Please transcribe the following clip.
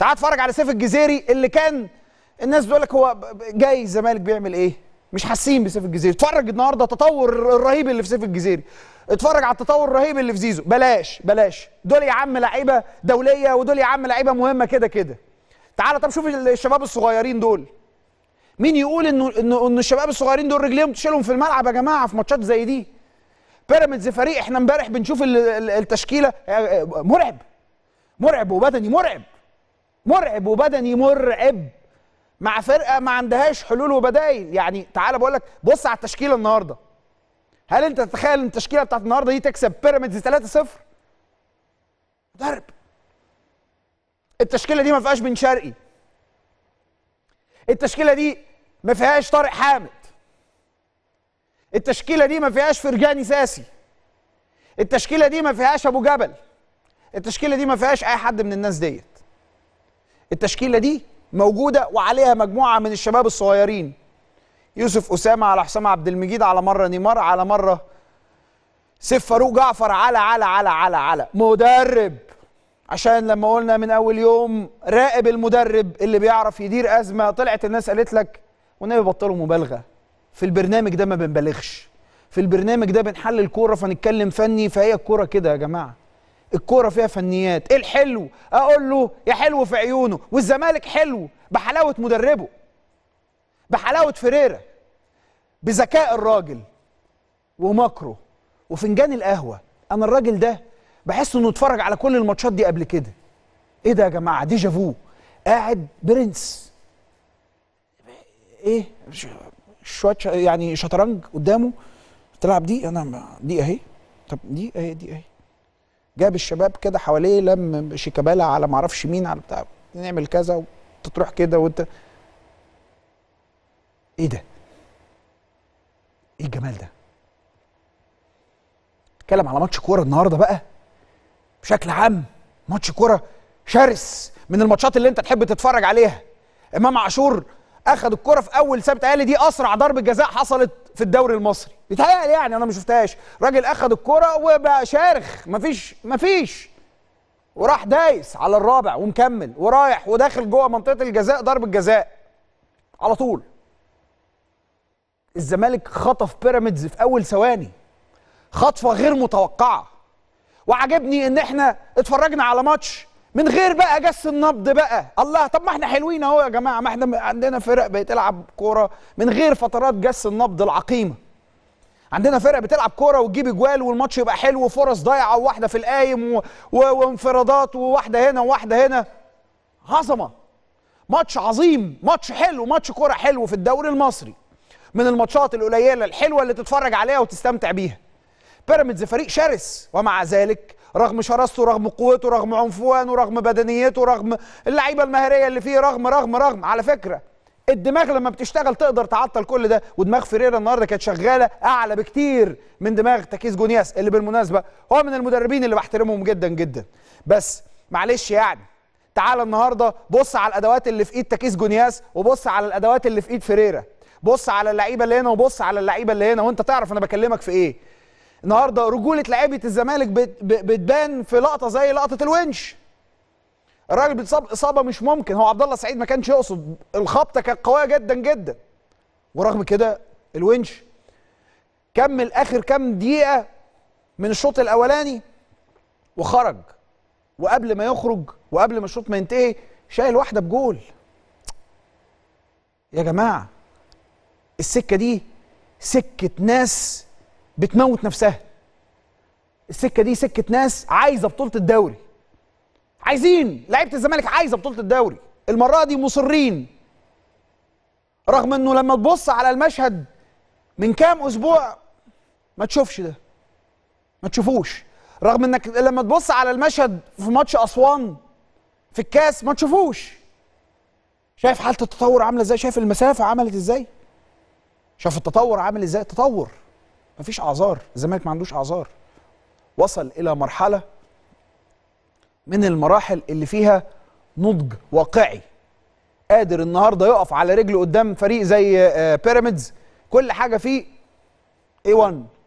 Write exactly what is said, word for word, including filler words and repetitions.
تعال اتفرج على سيف الجزيري اللي كان الناس بتقول لك هو جاي الزمالك بيعمل ايه؟ مش حاسين بسيف الجزيري، اتفرج النهارده التطور الرهيب اللي في سيف الجزيري، اتفرج على التطور الرهيب اللي في زيزو، بلاش بلاش، دول يا عم لعيبه دوليه ودول يا عم لعيبه مهمه كده كده. تعال طب شوف الشباب الصغيرين دول. مين يقول انه انه ان الشباب الصغيرين دول رجليهم تشيلهم في الملعب يا جماعه في ماتشات زي دي. بيراميدز فريق احنا امبارح بنشوف التشكيله مرعب. مرعب وبدني مرعب. مرعب وبدني مرعب. مع فرقه ما عندهاش حلول وبدايل، يعني تعالى بقول لك بص على التشكيله النهارده. هل انت تتخيل ان التشكيله بتاعت النهارده دي تكسب بيراميدز ثلاثة صفر؟ مدرب. التشكيله دي ما فيهاش بن شرقي. التشكيله دي ما فيهاش طارق حامد. التشكيله دي ما فيهاش فرجاني ساسي. التشكيله دي ما فيهاش ابو جبل. التشكيله دي ما فيهاش اي حد من الناس ديت. التشكيله دي موجوده وعليها مجموعه من الشباب الصغيرين. يوسف أسامة على حسام عبد المجيد على مره نيمار على مره سيف فاروق جعفر على على على على على مدرب. عشان لما قلنا من اول يوم راقب المدرب اللي بيعرف يدير ازمه، طلعت الناس قالت لك والنبي بطلوا مبالغه. في البرنامج ده ما بنبالغش، في البرنامج ده بنحلل كوره فنتكلم فني، فهي الكوره كده يا جماعه. الكوره فيها فنيات، ايه الحلو؟ اقول له يا حلو في عيونه، والزمالك حلو بحلاوه مدربه. بحلاوه فيريرا. بذكاء الراجل ومكره وفنجان القهوه، انا الراجل ده بحس انه اتفرج على كل الماتشات دي قبل كده. ايه ده يا جماعه؟ ديجا فو، قاعد برنس. ايه؟ شويه يعني شطرنج قدامه تلعب دي، انا دي اهي، طب دي اهي دي اهي. جاب الشباب كده حواليه، لم شيكابالا على معرفش مين على بتاع، نعمل كذا وانت تروح كده وانت ايه ده؟ ايه الجمال ده؟ اتكلم على ماتش كوره النهارده بقى بشكل عام، ماتش كوره شرس من الماتشات اللي انت تحب تتفرج عليها. امام عاشور اخذ الكوره في اول سبت، قال دي اسرع ضربه جزاء حصلت في الدوري المصري، بيتهيألي يعني انا ما شفتهاش. راجل اخذ الكوره وبقى شارخ، مفيش مفيش وراح دايس على الرابع ومكمل ورايح وداخل جوه منطقه الجزاء، ضربه جزاء على طول. الزمالك خطف بيراميدز في اول ثواني خطفه غير متوقعه، وعجبني ان احنا اتفرجنا على ماتش من غير بقى جس النبض بقى. الله، طب ما احنا حلوين اهو يا جماعه، ما احنا عندنا فرق بتلعب كوره من غير فترات جس النبض العقيمه. عندنا فرق بتلعب كوره وتجيب اجوال والماتش يبقى حلو وفرص ضايعه وواحده في القايم و... و... وانفرادات وواحده هنا وواحده هنا. عظمه، ماتش عظيم، ماتش حلو، ماتش كوره حلو في الدوري المصري، من الماتشات القليله الحلوه اللي تتفرج عليها وتستمتع بيها. بيراميدز فريق شرس، ومع ذلك رغم شراسته رغم قوته رغم عنفوانه رغم بدنيته رغم اللعيبه المهاريه اللي فيه رغم رغم رغم على فكره الدماغ لما بتشتغل تقدر تعطل كل ده. ودماغ فيريرا النهارده كانت شغاله اعلى بكتير من دماغ تكيس جونياس، اللي بالمناسبه هو من المدربين اللي بحترمهم جدا جدا، بس معلش يعني تعال النهارده بص على الادوات اللي في ايد تكيس جونياس وبص على الادوات اللي في ايد فيريرا، بص على اللعيبه اللي هنا وبص على اللعيبه اللي هنا وانت تعرف انا بكلمك في ايه. النهارده رجوله لعيبه الزمالك بتبان في لقطه زي لقطه الونش. الراجل بيتصاب اصابه مش ممكن، هو عبد الله سعيد ما كانش يقصد، الخبطه كانت قويه جدا جدا. ورغم كده الونش كمل اخر كام دقيقه من الشوط الاولاني وخرج، وقبل ما يخرج وقبل ما الشوط ما ينتهي شايل واحده بجول. يا جماعه السكه دي سكه ناس بتموت نفسها. السكه دي سكه ناس عايزه بطوله الدوري. عايزين، لعيبه الزمالك عايزه بطوله الدوري، المره دي مصرين. رغم انه لما تبص على المشهد من كام اسبوع ما تشوفش ده. ما تشوفوش. رغم انك لما تبص على المشهد في ماتش اسوان في الكاس ما تشوفوش. شايف حاله التطور عامله ازاي؟ شايف المسافه عملت ازاي؟ شايف التطور عامل ازاي؟ تطور. مفيش اعذار، الزمالك ما عندوش اعذار. وصل الى مرحله من المراحل اللي فيها نضج واقعي، قادر النهارده يقف على رجله قدام فريق زي بيراميدز كل حاجه فيه ايه واحد.